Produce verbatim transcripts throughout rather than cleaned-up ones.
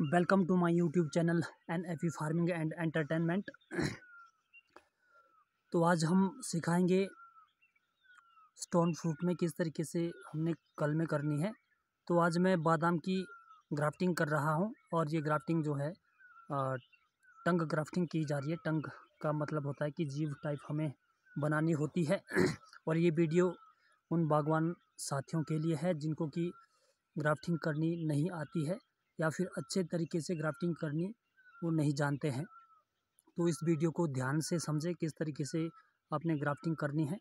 Welcome to my YouTube channel एन एफी farming and entertainment. तो आज हम सिखाएंगे स्टोन फ्रूट में किस तरीके से हमने कलमें करनी है। तो आज मैं बादाम की ग्राफ्टिंग कर रहा हूं और ये ग्राफ्टिंग जो है टंग ग्राफ्टिंग की जा रही है। टंग का मतलब होता है कि जीव टाइप हमें बनानी होती है। और ये वीडियो उन बागवान साथियों के लिए है जिनको कि ग्राफ्टिंग करनी नहीं आती है या फिर अच्छे तरीके से ग्राफ्टिंग करनी वो नहीं जानते हैं। तो इस वीडियो को ध्यान से समझें किस तरीके से आपने ग्राफ्टिंग करनी है।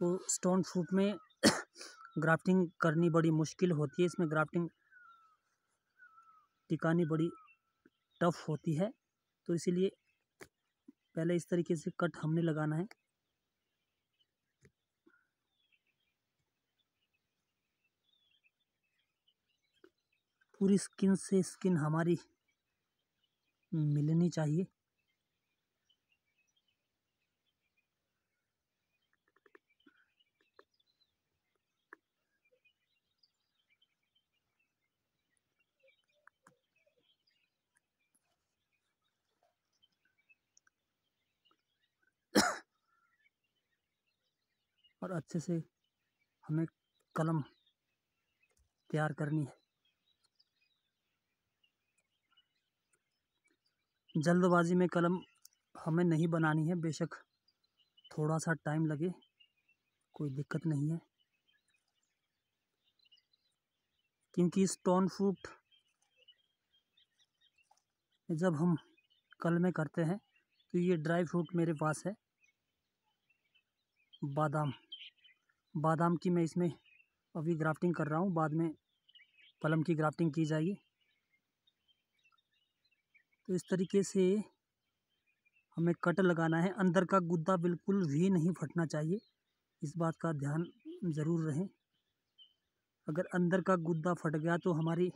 तो स्टोन फ्रूट में ग्राफ्टिंग करनी बड़ी मुश्किल होती है, इसमें ग्राफ्टिंग टिकानी बड़ी टफ होती है। तो इसीलिए पहले इस तरीके से कट हमने लगाना है। पूरी स्किन से स्किन हमारी मिलनी चाहिए। और अच्छे से हमें कलम तैयार करनी है। जल्दबाजी में कलम हमें नहीं बनानी है, बेशक थोड़ा सा टाइम लगे कोई दिक्कत नहीं है, क्योंकि स्टोन फ्रूट जब हम कलमें करते हैं तो ये ड्राई फ्रूट मेरे पास है बादाम। बादाम की मैं इसमें अभी ग्राफ्टिंग कर रहा हूँ, बाद में पल्म की ग्राफ्टिंग की जाएगी। तो इस तरीके से हमें कट लगाना है। अंदर का गुद्दा बिल्कुल भी नहीं फटना चाहिए, इस बात का ध्यान ज़रूर रहे। अगर अंदर का गुद्दा फट गया तो हमारी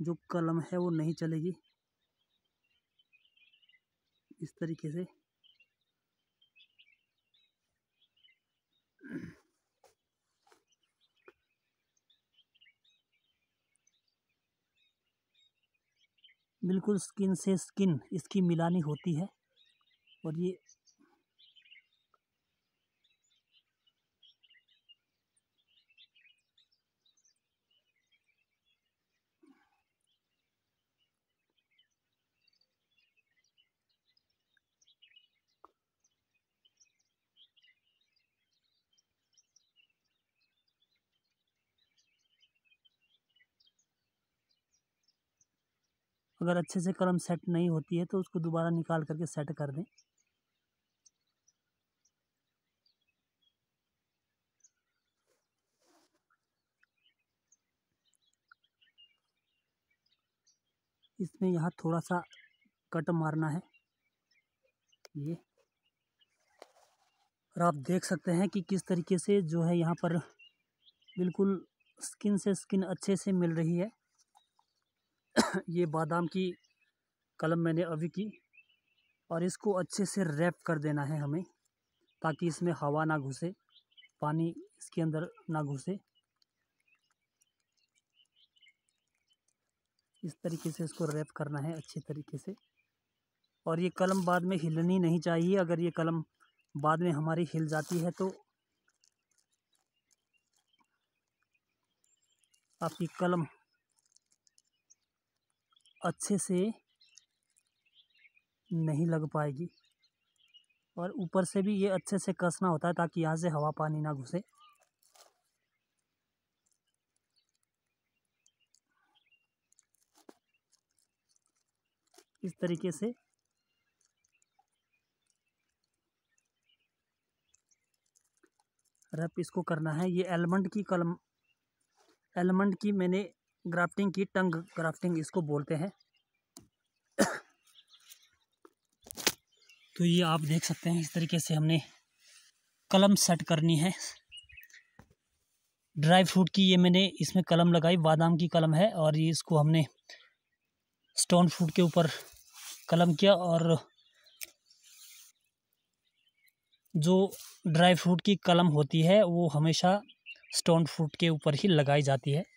जो कलम है वो नहीं चलेगी। इस तरीके से बिल्कुल स्किन से स्किन इसकी मिलानी होती है। और ये अगर अच्छे से कलम सेट नहीं होती है तो उसको दोबारा निकाल करके सेट कर दें। इसमें यहाँ थोड़ा सा कट मारना है। ये और आप देख सकते हैं कि किस तरीके से जो है यहाँ पर बिल्कुल स्किन से स्किन अच्छे से मिल रही है। ये बादाम की कलम मैंने अभी की और इसको अच्छे से रैप कर देना है हमें, ताकि इसमें हवा ना घुसे, पानी इसके अंदर ना घुसे। इस तरीके से इसको रैप करना है अच्छे तरीके से। और ये कलम बाद में हिलनी नहीं चाहिए। अगर ये कलम बाद में हमारी हिल जाती है तो आपकी कलम अच्छे से नहीं लग पाएगी। और ऊपर से भी ये अच्छे से कसना होता है ताकि यहाँ से हवा पानी ना घुसे। इस तरीके से रैप इसको करना है। ये एल्मंड की कलम एल्मंड की मैंने ग्राफ्टिंग की, टंग ग्राफ्टिंग इसको बोलते हैं। तो ये आप देख सकते हैं इस तरीके से हमने कलम सेट करनी है। ड्राई फ्रूट की ये मैंने इसमें कलम लगाई, बादाम की कलम है, और ये इसको हमने स्टोन फ्रूट के ऊपर कलम किया। और जो ड्राई फ्रूट की कलम होती है वो हमेशा स्टोन फ्रूट के ऊपर ही लगाई जाती है।